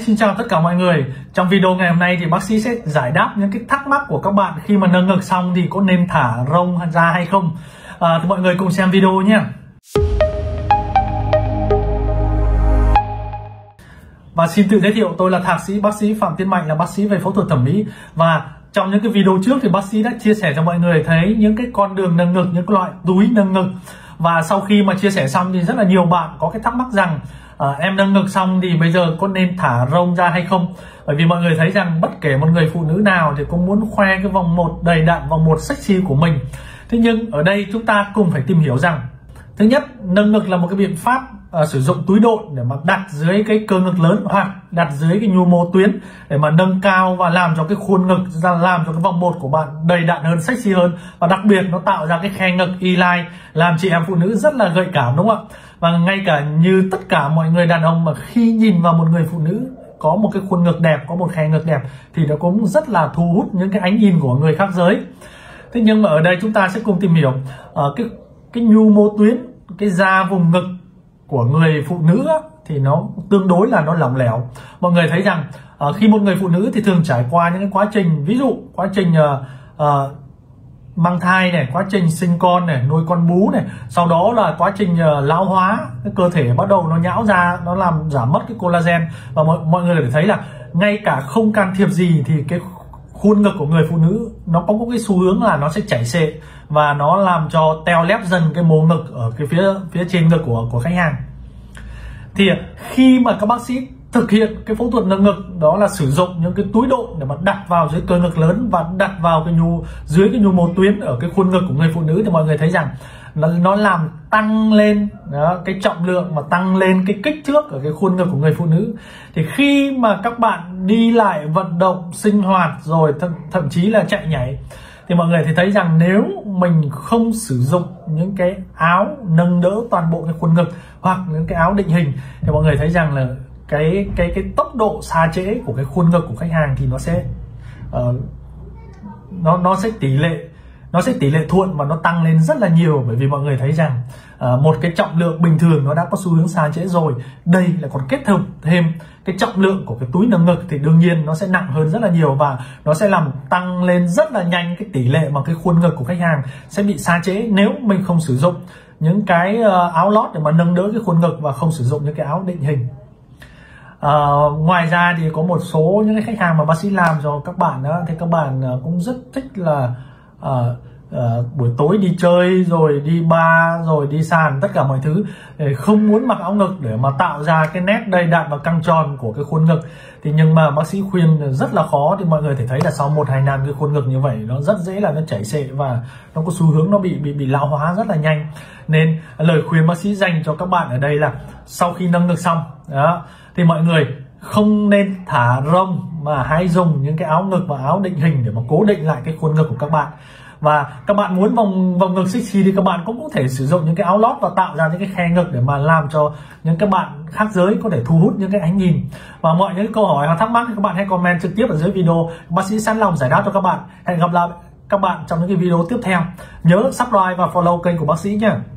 Xin chào tất cả mọi người. Trong video ngày hôm nay thì bác sĩ sẽ giải đáp những cái thắc mắc của các bạn khi mà nâng ngực xong thì có nên thả rông ra hay không. Thì mọi người cùng xem video nhé. Và xin tự giới thiệu, tôi là thạc sĩ bác sĩ Phạm Tiến Mạnh, là bác sĩ về phẫu thuật thẩm mỹ. Và trong những cái video trước thì bác sĩ đã chia sẻ cho mọi người thấy những cái con đường nâng ngực, những loại túi nâng ngực. Và sau khi mà chia sẻ xong thì rất là nhiều bạn có cái thắc mắc rằng em nâng ngực xong thì bây giờ có nên thả rông ra hay không? Bởi vì mọi người thấy rằng bất kể một người phụ nữ nào thì cũng muốn khoe cái vòng một đầy đặn, vòng một sexy của mình. Thế nhưng ở đây chúng ta cùng phải tìm hiểu rằng, thứ nhất, nâng ngực là một cái biện pháp sử dụng túi độn để mà đặt dưới cái cơ ngực lớn hoặc đặt dưới cái nhu mô tuyến để mà nâng cao và làm cho cái khuôn ngực ra, làm cho cái vòng một của bạn đầy đặn hơn, sexy hơn, và đặc biệt nó tạo ra cái khe ngực e-line làm chị em phụ nữ rất là gợi cảm, đúng không ạ? Và ngay cả như tất cả mọi người đàn ông mà khi nhìn vào một người phụ nữ có một cái khuôn ngực đẹp, có một khe ngực đẹp thì nó cũng rất là thu hút những cái ánh nhìn của người khác giới. Thế nhưng mà ở đây chúng ta sẽ cùng tìm hiểu cái nhu mô tuyến, cái da vùng ngực của người phụ nữ thì nó tương đối là nó lỏng lẻo. Mọi người thấy rằng khi một người phụ nữ thì thường trải qua những cái quá trình, ví dụ quá trình mang thai này, quá trình sinh con này, nuôi con bú này, sau đó là quá trình lão hóa, cái cơ thể bắt đầu nó nhão ra, nó làm giảm mất cái collagen. Và mọi người để thấy là ngay cả không can thiệp gì thì cái khuôn ngực của người phụ nữ nó có cái xu hướng là nó sẽ chảy xệ và nó làm cho teo lép dần cái mô ngực ở cái phía trên ngực của khách hàng. Thì khi mà các bác sĩ thực hiện cái phẫu thuật nâng ngực, đó là sử dụng những cái túi độn để mà đặt vào dưới cơ ngực lớn và đặt vào cái dưới cái nhu mô tuyến ở cái khuôn ngực của người phụ nữ, thì mọi người thấy rằng nó làm tăng lên đó, cái trọng lượng và tăng lên cái kích thước ở cái khuôn ngực của người phụ nữ. Thì khi mà các bạn đi lại, vận động, sinh hoạt rồi thậm chí là chạy nhảy thì mọi người thì thấy rằng nếu mình không sử dụng những cái áo nâng đỡ toàn bộ cái khuôn ngực hoặc những cái áo định hình thì mọi người thấy rằng là cái tốc độ sa trễ của cái khuôn ngực của khách hàng thì nó sẽ tỷ lệ thuận và nó tăng lên rất là nhiều. Bởi vì mọi người thấy rằng một cái trọng lượng bình thường nó đã có xu hướng sa trễ rồi, đây là còn kết hợp thêm cái trọng lượng của cái túi nâng ngực thì đương nhiên nó sẽ nặng hơn rất là nhiều và nó sẽ làm tăng lên rất là nhanh cái tỷ lệ mà cái khuôn ngực của khách hàng sẽ bị sa trễ nếu mình không sử dụng những cái áo lót để mà nâng đỡ cái khuôn ngực và không sử dụng những cái áo định hình. Ngoài ra thì có một số những cái khách hàng mà bác sĩ làm cho các bạn đó, thì các bạn cũng rất thích là buổi tối đi chơi rồi đi bar rồi đi sàn tất cả mọi thứ, không muốn mặc áo ngực để mà tạo ra cái nét đầy đặn và căng tròn của cái khuôn ngực. Thì nhưng mà bác sĩ khuyên rất là khó, thì mọi người thể thấy là sau 1-2 năm cái khuôn ngực như vậy nó rất dễ là nó chảy xệ và nó có xu hướng nó bị lão hóa rất là nhanh. Nên lời khuyên bác sĩ dành cho các bạn ở đây là sau khi nâng ngực xong đó, thì mọi người không nên thả rông mà hãy dùng những cái áo ngực và áo định hình để mà cố định lại cái khuôn ngực của các bạn. Và các bạn muốn vòng ngực sexy thì các bạn cũng có thể sử dụng những cái áo lót và tạo ra những cái khe ngực để mà làm cho những các bạn khác giới có thể thu hút những cái ánh nhìn. Và mọi những câu hỏi hoặc thắc mắc thì các bạn hãy comment trực tiếp ở dưới video, bác sĩ sẵn lòng giải đáp cho các bạn. Hẹn gặp lại các bạn trong những cái video tiếp theo. Nhớ subscribe và follow kênh của bác sĩ nhé.